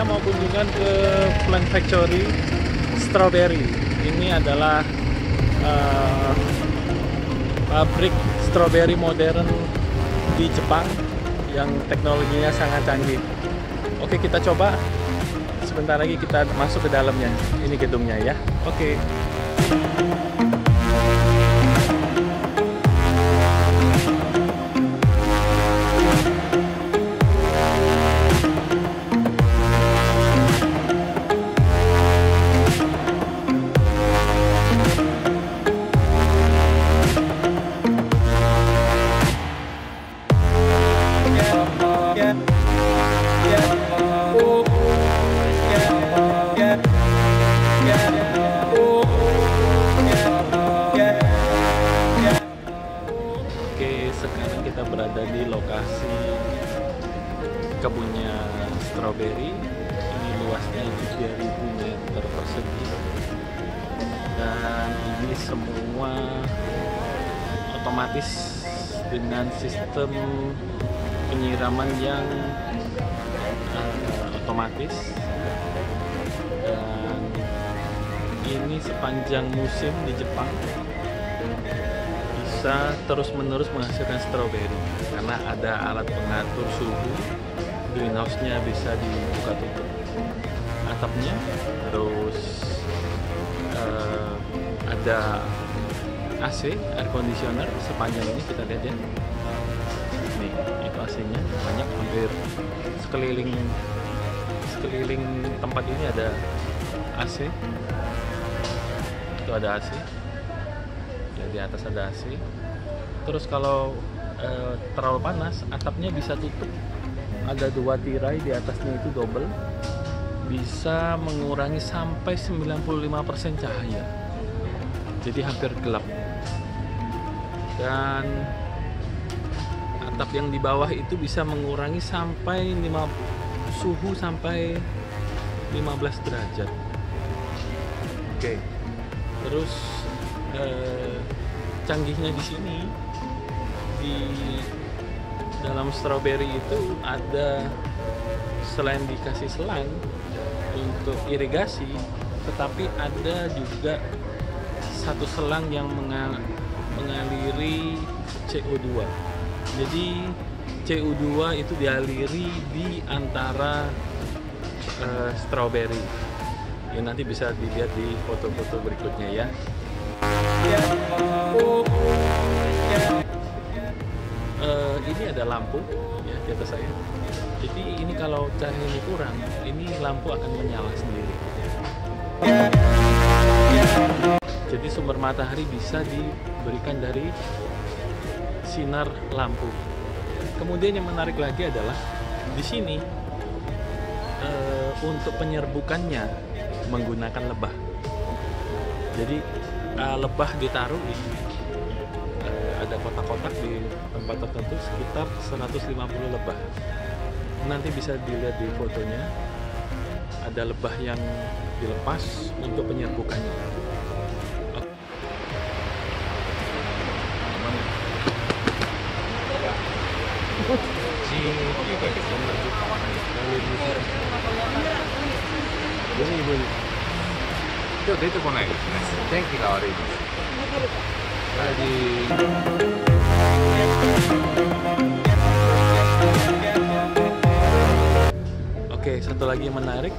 Kita mau kunjungan ke Plant Factory Strawberry. Ini adalah pabrik strawberry modern di Jepang yang teknologinya sangat canggih. Oke, kita coba. Sebentar lagi kita masuk ke dalamnya. Ini gedungnya ya. Oke. Sekarang kita berada di lokasi kebunnya strawberry. Ini luasnya 3000 meter persegi, dan ini semua otomatis dengan sistem penyiraman yang otomatis. Dan ini sepanjang musim di Jepang bisa terus-menerus menghasilkan stroberi karena ada alat pengatur suhu. Greenhouse-nya bisa dibuka tutup, atapnya terus ada AC, air conditioner sepanjang ini. Kita lihat ya, nih itu AC-nya banyak, hampir sekeliling tempat ini ada AC. Itu ada AC. Di atas ada AC. Terus kalau terlalu panas, atapnya bisa tutup. Ada dua tirai, di atasnya itu double, bisa mengurangi sampai 95% cahaya, jadi hampir gelap. Dan atap yang di bawah itu bisa mengurangi sampai suhu sampai 15 derajat. Oke. Terus canggihnya di sini, di dalam strawberry itu ada, selain dikasih selang untuk irigasi, tetapi ada juga satu selang yang mengaliri CO2. Jadi CO2 itu dialiri di antara strawberry. Ya, nanti bisa dilihat di foto-foto berikutnya ya. Ini ada lampu ya di atas saya. Jadi ini kalau cahayanya kurang, ini lampu akan menyala sendiri. Jadi sumber matahari bisa diberikan dari sinar lampu. Kemudian yang menarik lagi adalah di sini untuk penyerbukannya menggunakan lebah. Jadi lebah ditaruh di ada kotak-kotak di tempat tertentu, sekitar 150 lebah. Nanti bisa dilihat di fotonya, ada lebah yang dilepas untuk penyerbukannya. Oke. Oke, satu lagi yang menarik,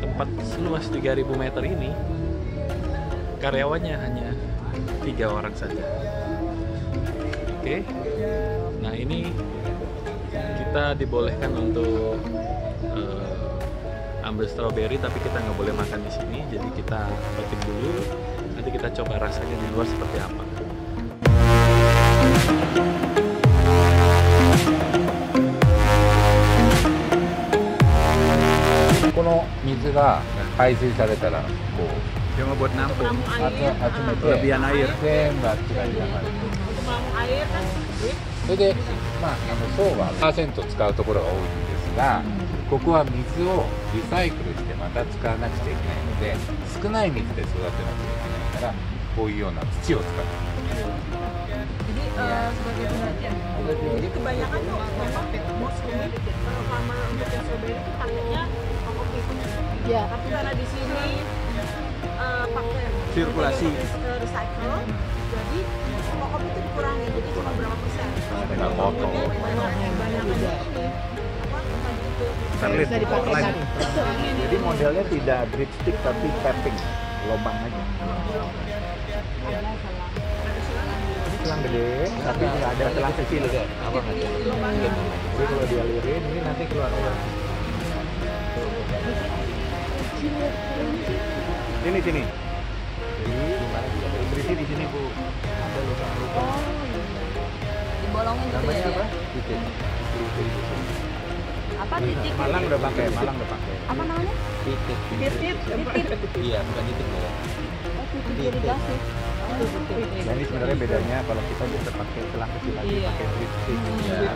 tempat seluas 3000 meter ini karyawannya hanya 3 orang saja. Oke. Nah, ini kita dibolehkan untuk ambil strawberry, tapi kita nggak boleh makan di sini. Jadi kita petik dulu, nanti kita coba rasanya di luar seperti apa. Cuma buat nampung kelebihan air. Jadi kebanyakan tuh memang kalau sama untuk yang strawberry itu pakainya Ya. Tapi karena di sini pakai sirkulasi recycle, jadi rokok itu dikurangi, jadi cuma berapa persen? Nggak kotor. Banyak aja ini. Bisa dipakai lagi. Jadi modelnya tidak dripstick tapi tapping, lubang aja. Selang gede, tapi nggak ada selang kecil. Jadi kalau dialirin, ini nanti keluar uang. Sini. Berisi di sini bu. Ada luka. Dibolongin gitu ya? Apa? Titik. Apa titik? Malang udah pakai. Apa namanya? Titik. Iya, bukan titik ya. Oh, titik dari plastik. Nah, ini sebenarnya bedanya kalau kita bisa pakai selang kecil lagi, pakai titik.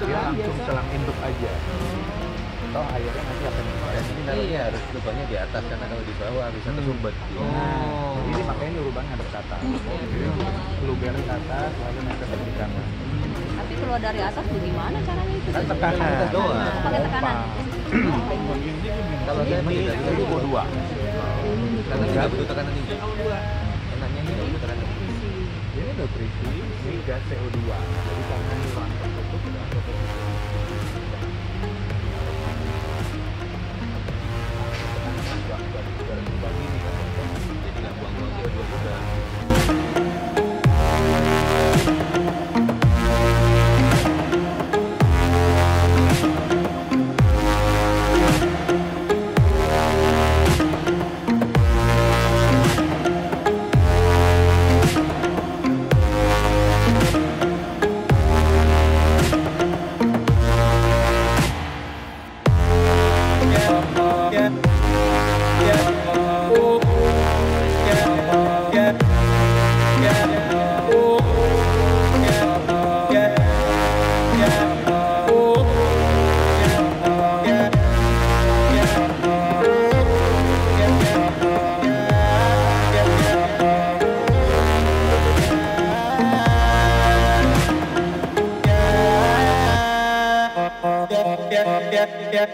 Dia langsung selang induk aja. Toh airnya nanti akan dan ini naruhnya harus lubangnya di atas karena kalau di bawah bisa tersumbat. Oh, ini makanya ini lubangnya ada ke atas. Lubangnya ke atas lalu masuk di kamar. Tapi keluar dari atas bagaimana caranya itu? Tekanan. Pakai tekanan. Kalau saya ini butuh dua. Karena nggak butuh tekanan tinggi. Enaknya ini nggak butuh tekanan tinggi. Ini udah berisi gas CO2. Jadi karena ini langsung tertutup.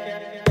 Yeah.